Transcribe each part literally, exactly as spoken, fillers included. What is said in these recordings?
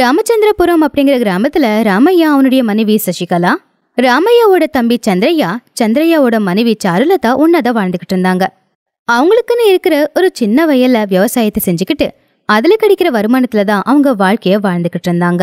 ராமச்சந்திரபுரம் அப்படிங்கிற கிராமத்துல ராமையா அவனுடைய மனைவி சசிகலா, ராமையாவோட தம்பி சந்திரையா, சந்திரையாவோட மனைவி சாருலதா உன்னத வாழ்ந்துகிட்டு இருந்தாங்க. அவங்களுக்குன்னு இருக்கிற ஒரு சின்ன வயல்ல விவசாயத்தை செஞ்சுக்கிட்டு அதுல கிடைக்கிற வருமானத்துல தான் அவங்க வாழ்க்கைய வாழ்ந்துகிட்டு இருந்தாங்க.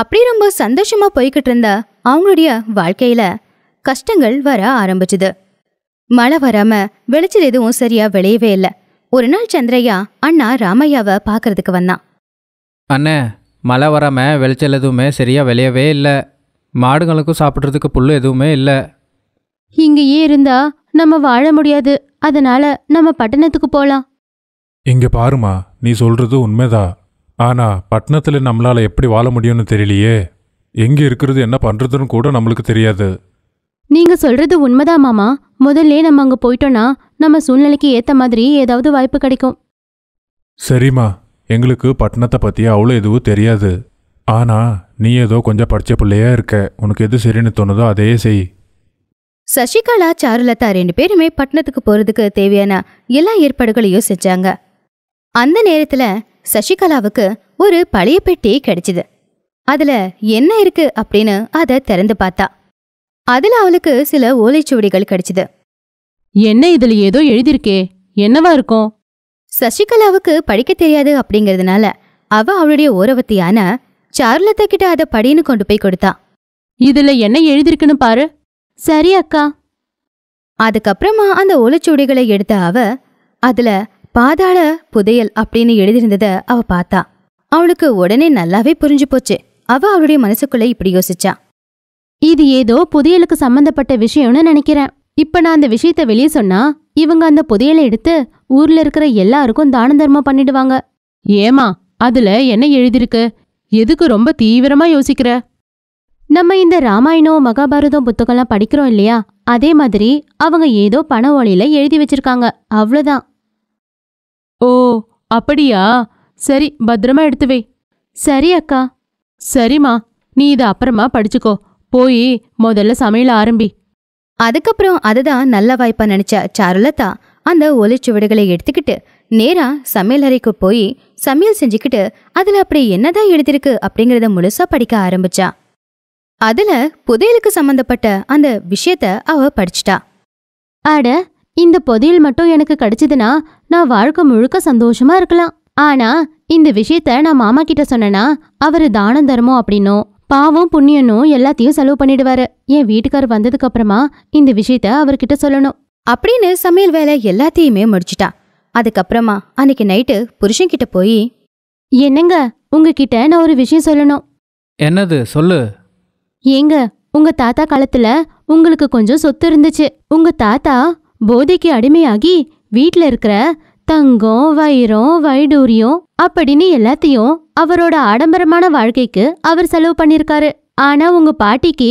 அப்படி ரொம்ப சந்தோஷமா போய்கிட்டு இருந்த அவங்களுடைய வாழ்க்கையில கஷ்டங்கள் வர ஆரம்பிச்சுது. மழை வராம விளைச்சல் எதுவும் சரியா விளையவே இல்லை. ஒரு நாள் சந்திரையா அண்ணா ராமையாவை பாக்குறதுக்கு வந்தான். அண்ணே, மழை வராமல் விளைச்சல் எதுவுமே சரியாக விளையவே இல்லை. மாடுங்களுக்கும் சாப்பிட்றதுக்கு புல் எதுவுமே இல்லை. இங்கேயே இருந்தால் நம்ம வாழ முடியாது. அதனால நம்ம பட்டணத்துக்கு போகலாம். இங்கே பாருமா, நீ சொல்கிறது உண்மைதான். ஆனால் பட்டணத்தில் நம்மளால் எப்படி வாழ முடியும்னு தெரியலையே. எங்கே இருக்கிறது என்ன பண்ணுறதுன்னு கூட நம்மளுக்கு தெரியாது. நீங்கள் சொல்கிறது உண்மைதான் மாமா. முதல்ல நம்ம அங்கே போயிட்டோன்னா நம்ம சூழ்நிலைக்கு ஏற்ற மாதிரி ஏதாவது வாய்ப்பு கிடைக்கும். சரிம்மா, எங்களுக்கு பட்டணத்தை பற்றி அவ்வளோ எதுவும் தெரியாது. ஆனால் நீ ஏதோ கொஞ்சம் படித்த பிள்ளையா இருக்க, உனக்கு எது சரின்னு தோணுதோ அதையே செய். சசிகலா சாருலதா ரெண்டு பேருமே பட்டணத்துக்கு போகிறதுக்கு தேவையான எல்லா ஏற்பாடுகளையும் செஞ்சாங்க. அந்த நேரத்தில் சசிகலாவுக்கு ஒரு பழைய பெட்டி கிடைச்சிது. அதில் என்ன இருக்கு அப்படின்னு அதை திறந்து பார்த்தா அதில் அவளுக்கு சில ஓலைச்சுவடிகள் கிடைச்சிது. என்ன இதில் ஏதோ எழுதியிருக்கே, என்னவா இருக்கும்? சசிகலாவுக்கு படிக்க தெரியாது. அப்படிங்கிறதுனால அவ அவளுடைய ஓரவத்தியான சாருலதா கிட்ட அதை படின்னு கொண்டு போய் கொடுத்தா. இதுல என்ன எழுதிருக்குன்னு பாரு. சரி அக்கா. அதுக்கப்புறமா அந்த ஓலைச்சுவடிகளை எடுத்த அவ அதுல பாதாள புதையல் அப்படின்னு எழுதியிருந்தத அவ பார்த்தா. அவளுக்கு உடனே நல்லாவே புரிஞ்சு போச்சு. அவ அவளுடைய மனசுக்குள்ள இப்படி யோசிச்சா, இது ஏதோ புதையலுக்கு சம்பந்தப்பட்ட விஷயம்னு நினைக்கிறேன். இப்ப நான் அந்த விஷயத்த வெளியே சொன்னா இவங்க அந்த புதையலை எடுத்து ஊர்ல இருக்கிற எல்லாருக்கும் தான தர்மம் பண்ணிடுவாங்க. ஏமா, அதுல என்ன எழுதிருக்கு? எதுக்கு ரொம்ப தீவிரமா யோசிக்கிற? நம்ம இந்த ராமாயணம் மகாபாரதம் புத்தகம்லாம் படிக்கிறோம் இல்லையா, அதே மாதிரி அவங்க ஏதோ பண ஒளியில எழுதி வச்சிருக்காங்க, அவ்வளோதான். ஓ அப்படியா, சரி, பத்திரமா எடுத்து வை. சரி அக்கா. சரிம்மா, நீ இதை அப்புறமா படிச்சுக்கோ. போய் முதல்ல சமையல் ஆரம்பி. அதுக்கப்புறம் அதுதான் நல்ல வாய்ப்பா நினைச்ச சாருலதா அந்த ஓலைச்சுவடுகளை எடுத்துக்கிட்டு நேரா சமையல் அறைக்கு போய் சமையல் செஞ்சுக்கிட்டு அதுல அப்படி என்னதான் எழுதிருக்கு அப்படிங்கறத முழுசா படிக்க ஆரம்பிச்சா. அதுல புதையலுக்கு சம்பந்தப்பட்ட அந்த விஷயத்த அவ படிச்சுட்டா. அட, இந்த புதையல் மட்டும் எனக்கு கிடைச்சதுன்னா நான் வாழ்க்கை முழுக்க சந்தோஷமா இருக்கலாம். ஆனா இந்த விஷயத்த நான் மாமா கிட்ட சொன்னேன்னா அவரு தானம் தர்மம் அப்படின்னும் பாவம் புண்ணியனும் எல்லாத்தையும் செலவு பண்ணிடுவாரு. என் வீட்டுக்காரர் வந்ததுக்கு அப்புறமா இந்த விஷயத்த அவர்கிட்ட சொல்லணும் அப்படின்னு சமையல் வேலை எல்லாத்தையுமே முடிச்சுட்டா. அதுக்கப்புறமா அன்னைக்கு நைட்டு புருஷன்கிட்ட போய், என்னங்க உங்ககிட்ட நான் ஒரு விஷயம் சொல்லணும். என்னது சொல்லு. ஏங்க, உங்க தாத்தா காலத்துல உங்களுக்கு கொஞ்சம் சொத்து இருந்துச்சு. உங்க தாத்தா போதைக்கு அடிமையாகி வீட்டுல இருக்கிற தங்கம் வைரம் வைடூரியம் அப்படின்னு எல்லாத்தையும் அவரோட ஆடம்பரமான வாழ்க்கைக்கு அவர் செலவு பண்ணிருக்காரு. ஆனா உங்க பாட்டிக்கு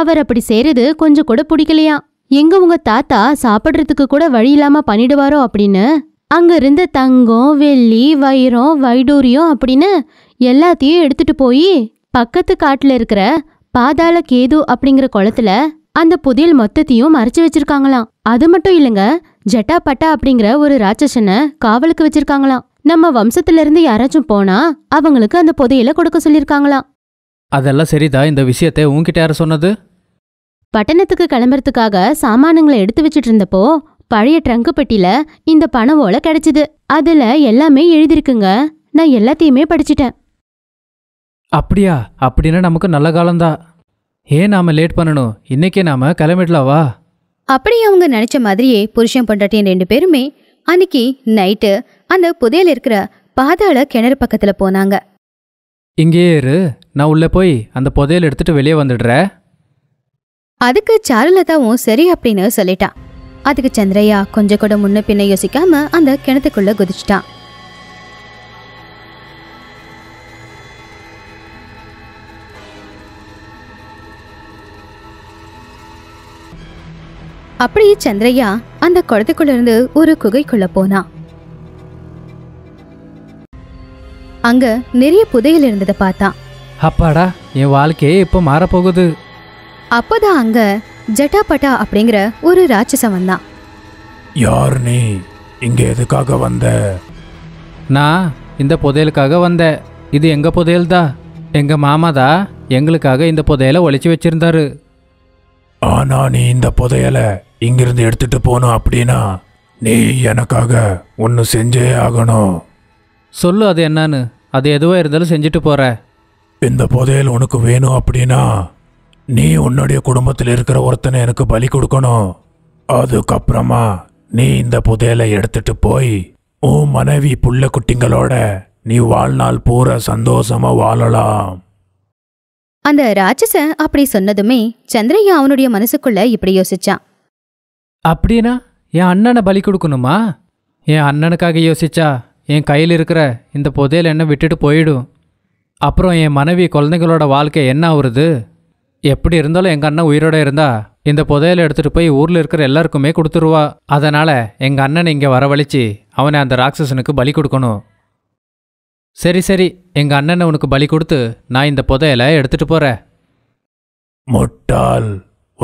அவர் அப்படி செய்யறது கொஞ்சம் கூட பிடிக்கலையா. எங்க உங்க தாத்தா சாப்பிட்றதுக்கு கூட வழி இல்லாம பண்ணிடுவாரோ அப்படின்னு அங்க இருந்த தங்கம் வெள்ளி வைரம் வைடூரியம் அப்படின்னு எல்லாத்தையும் எடுத்துட்டு போய் பக்கத்து காட்டுல இருக்கிற பாதாள கேது அப்படிங்கிற குளத்துல அந்த புதையல் மொத்தத்தையும் மறைச்சு வச்சிருக்காங்களாம். அது மட்டும் இல்லைங்க, ஜட்டா பட்டா அப்படிங்கிற ஒரு ராட்சசனை காவலுக்கு வச்சிருக்காங்களாம். நம்ம வம்சத்துல இருந்து யாராச்சும் போனா அவங்களுக்கு அந்த புதையலை கொடுக்க சொல்லியிருக்காங்களாம். அதெல்லாம் சரிதான். இந்த விஷயத்தை உங்ககிட்ட யார சொன்னது? பட்டணத்துக்கு கிளம்புறதுக்காக சாமானுங்களை எடுத்து வச்சுட்டு இருந்தப்போ பழைய ட்ரங்கு பெட்டியில இந்த பண ஓலை கிடைச்சது. அதுல எல்லாமே எழுதிருக்குங்க. நான் எல்லாத்தையுமே படிச்சுட்டேன். அப்படியா? அப்படின்னா நமக்கு நல்ல காலம்தான். ஏன் நாம லேட் பண்ணணும்? இன்னைக்கே நாம கிளம்பிடலாவா? அப்படி அவங்க நினைச்ச மாதிரியே புருஷன் பொண்டாட்டியன் ரெண்டு பேருமே அன்னைக்கு நைட்டு அந்த புதையல் இருக்கிற பாதாள கிணறு பக்கத்துல போனாங்க. இங்கேயே இரு, நான் உள்ள போய் அந்த புதையல் எடுத்துட்டு வெளியே வந்துடுறேன். அதுக்கு சாருலதாவும் சரி அப்படின்னு சொல்லிட்டா. அதுக்கு சந்திரையா கொஞ்சம் கூட முன்ன பின்ன யோசிக்காம அந்த கிணத்துக்குள்ள குதிச்சுட்டான். அப்படி சந்திரையா அந்த குளத்துக்குள்ள இருந்து ஒரு குகைக்குள்ள போனான். அங்க நிறைய புதையல் இருந்ததை பார்த்தான். அப்பாடா, என் வாழ்க்கையே இப்ப மாறப்போகுது. அப்பதான் அங்க ஜட்டாபட்டா அப்படிங்கிற ஒரு ராட்சசன் வந்தான். யார் நீ? இங்க எதுக்காக வந்த? நான் இந்த புதையலுக்காக வந்தேன். இது எங்கள் புதையல் தான். எங்கள் மாமா தான் எங்களுக்காக இந்த புதையலை ஒழிச்சு வச்சிருந்தாரு. ஆனால் நீ இந்த புதையலை இங்கிருந்து எடுத்துகிட்டு போகணும் அப்படின்னா நீ எனக்காக ஒன்று செஞ்சே ஆகணும். சொல்லு அது என்னன்னு. அது எதுவாக இருந்தாலும் செஞ்சுட்டு போகிற. இந்த புதையல் உனக்கு வேணும் அப்படின்னா நீ உன்னுடைய குடும்பத்தில் இருக்கிற ஒருத்தனை எனக்கு பலி கொடுக்கணும். அதுக்கப்புறமா நீ இந்த புதையலை எடுத்துட்டு போய் உன் மனைவி புள்ள குட்டிங்களோட நீ வாழ்நாள் பூரா சந்தோஷமா வாழலாம். அந்த ராட்சசன் அப்படி சொன்னதுமே சந்திரையா அவனுடைய மனசுக்குள்ள இப்படி யோசிச்சான். அப்படின்னா என் அண்ணனை பலி கொடுக்கணுமா? என் அண்ணனுக்காக யோசிச்சா என் கையில் இருக்கிற இந்த புதையல் என்ன விட்டுட்டு போயிடும். அப்புறம் என் மனைவி குழந்தைங்களோட வாழ்க்கை என்ன ஆகுறது? எப்படி இருந்தாலும் எங்கள் அண்ணன் உயிரோட இருந்தா இந்த புதையலை எடுத்துகிட்டு போய் ஊரில் இருக்கிற எல்லாருக்குமே கொடுத்துருவா. அதனால் எங்கள் அண்ணனை இங்கே வரவழைச்சி அவனை அந்த ராட்சசனுக்கு பலி கொடுக்கணும். சரி சரி, எங்கள் அண்ணனை உனக்கு பலி கொடுத்து நான் இந்த புதையலை எடுத்துகிட்டு போகிறேன். முட்டாள்,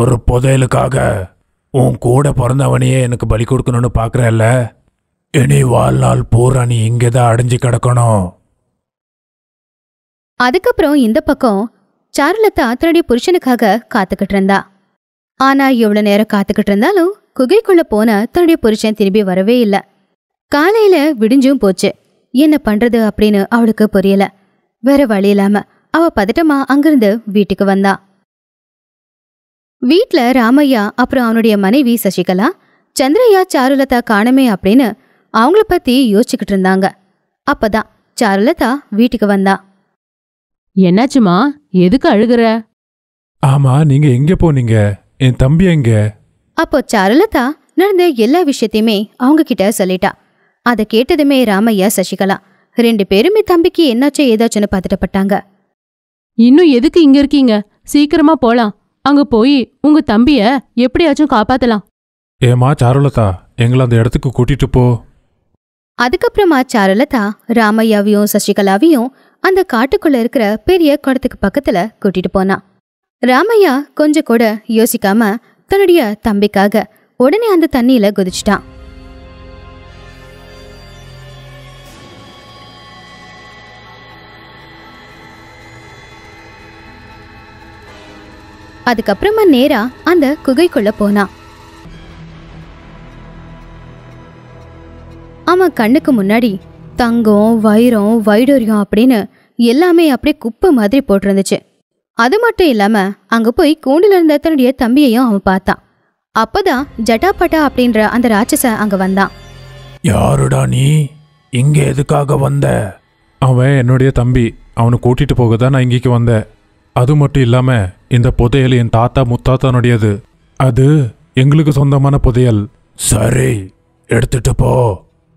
ஒரு புதையலுக்காக உன் கூட பிறந்தவனையே எனக்கு பலி கொடுக்கணும்னு பார்க்குறல்ல. இனி வாழ்நாள் பூரா நீ இங்கே தான் அடைஞ்சு கிடக்கணும். அதுக்கப்புறம் இந்த பக்கம் சாருலதா தன்னுடைய புருஷனுக்காக காத்துக்கிட்டு இருந்தா. ஆனா எவ்வளவு நேரம் காத்துக்கிட்டு இருந்தாலும் குகைக்குள்ள போன தன்னுடைய புருஷன் திரும்பி வரவே இல்லை. காலையில விடிஞ்சும் போச்சு. என்ன பண்றது அப்படின்னு அவளுக்கு புரியல. வேற வழி இல்லாம அவ பதட்டமா அங்கிருந்து வீட்டுக்கு வந்தா. வீட்டுல ராமையா அப்புறம் அவனுடைய மனைவி சசிகலா சந்திரையா சாருலதா காணுமே அப்படின்னு அவங்கள பத்தி யோசிச்சுக்கிட்டு இருந்தாங்க. அப்பதான் சாருலதா வீட்டுக்கு வந்தா. என்னாச்சுமா, எதுக்கு அழுகுற? ஆமா, நீங்க எங்க போனீங்க? என் தம்பி எங்க? அப்போ சாருலதா நடந்த எல்லா விஷயத்தையுமே அவங்க கிட்ட சொல்லிட்டா. அதை கேட்டதுமே ராமையா சசிகலா ரெண்டு பேருமே தம்பிக்கு என்னாச்சோ ஏதாச்சுன்னு பதட்டப்பட்டாங்க. இன்னும் எதுக்கு இங்க இருக்கீங்க? சீக்கிரமா போலாம். அங்க போய் உங்க தம்பிய எப்படியாச்சும் காப்பாத்தலாம். ஏமா சாருலதா, எங்களை அந்த இடத்துக்கு கூட்டிட்டு போ. அதுக்கப்புறமா சாருலதா ராமையாவையும் சசிகலாவையும் அந்த காட்டுக்குள்ள இருக்கிற பெரிய குடத்துக்கு பக்கத்துல கூட்டிட்டு போனான். ராமையா கொஞ்சம் கூட யோசிக்காம தன்னுடைய தம்பிக்காக உடனே அந்த தண்ணியில குதிச்சுட்டான். அதுக்கப்புறமா நேரா அந்த குகைக்குள்ள போனான். அவன் கண்ணுக்கு முன்னாடி தங்கம், வைரம், வைடூரியம் அப்படின்னு எல்லாமே அப்படியே குப்பை மாதிரி போட்டிருந்துச்சு. அது மட்டும் இல்லாம அங்க போய் கூண்டில இருந்த தன்னுடைய தம்பியையும் அவன் பார்த்தான். அப்பதான் ஜட்டாபட்டா அப்படின்ற அந்த ராட்சசன் அங்க வந்தான். யாருடா நீ? இங்க எதுக்காக வந்த? அவன் என்னுடைய தம்பி. அவனை கூட்டிட்டு போகதான் நான் இங்கேக்கு வந்தேன். அது மட்டும் இல்லாம இந்த புதையல் என் தாத்தா முத்தாத்தானுடையது. அது எங்களுக்கு சொந்தமான புதையல். சரி, எடுத்துட்டு போ.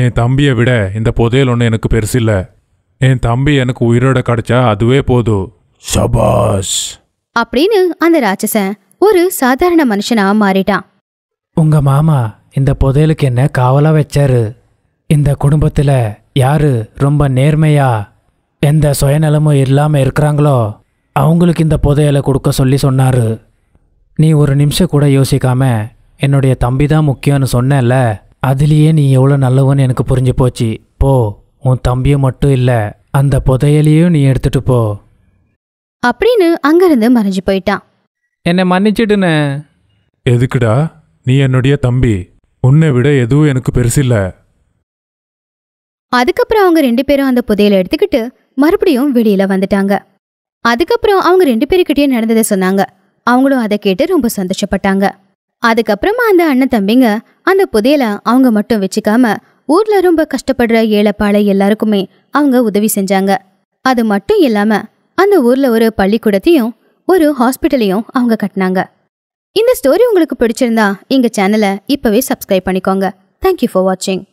என் தம்பியை விட இந்த புதையல் ஒன்று எனக்கு பெருசு இல்லை. என் தம்பி எனக்கு உயிரோட கிடைச்சா அதுவே போதும். சபாஷ் அப்படின்னு அந்த ராட்சசன் ஒரு சாதாரண மனுஷனா மாறிட்டான். உங்க மாமா இந்த புதையலுக்கு என்ன காவலா வச்சாரு. இந்த குடும்பத்துல யாரு ரொம்ப நேர்மையா எந்த சுயநலமும் இல்லாம இருக்கிறாங்களோ அவங்களுக்கு இந்த புதையலை கொடுக்க சொல்லி சொன்னாரு. நீ ஒரு நிமிஷம் கூட யோசிக்காம என்னுடைய தம்பி தான் முக்கியம்னு சொன்னல, அதுலேயே நீ எவ்வளோ நல்லவன்னு எனக்கு புரிஞ்சு போச்சு. போ, உன் தம்பியை மட்டும் இல்லை அந்த புதையலையும் நீ எடுத்துட்டு போ அப்படின்னு அங்கிருந்து மறைஞ்சு போயிட்டான். என்னை மன்னிச்சிடுன்னு. எதுக்குடா? நீ என்னுடைய தம்பி. உன்னை விட எதுவும் எனக்கு பெருசில்லை. அதுக்கப்புறம் அவங்க ரெண்டு பேரும் அந்த புதையலை எடுத்துக்கிட்டு மறுபடியும் வெளியில வந்துட்டாங்க. அதுக்கப்புறம் அவங்க ரெண்டு பேருக்கிட்டே நடந்ததை சொன்னாங்க. அவங்களும் அதை கேட்டு ரொம்ப சந்தோஷப்பட்டாங்க. அதுக்கப்புறமா அந்த அண்ணன் தம்பிங்க அந்த புதையலை அவங்க மட்டும் வச்சுக்காம ஊர்ல ரொம்ப கஷ்டப்படுற ஏழைப்பாளை எல்லாருக்குமே அவங்க உதவி செஞ்சாங்க. அது மட்டும் இல்லாம அந்த ஊர்ல ஒரு பள்ளிக்கூடத்தையும் ஒரு ஹாஸ்பிட்டலையும் அவங்க கட்டினாங்க. இந்த ஸ்டோரி உங்களுக்கு பிடிச்சிருந்தா எங்க சேனலை இப்பவே சப்ஸ்கிரைப் பண்ணிக்கோங்க. தேங்க்யூ ஃபார் வாட்சிங்.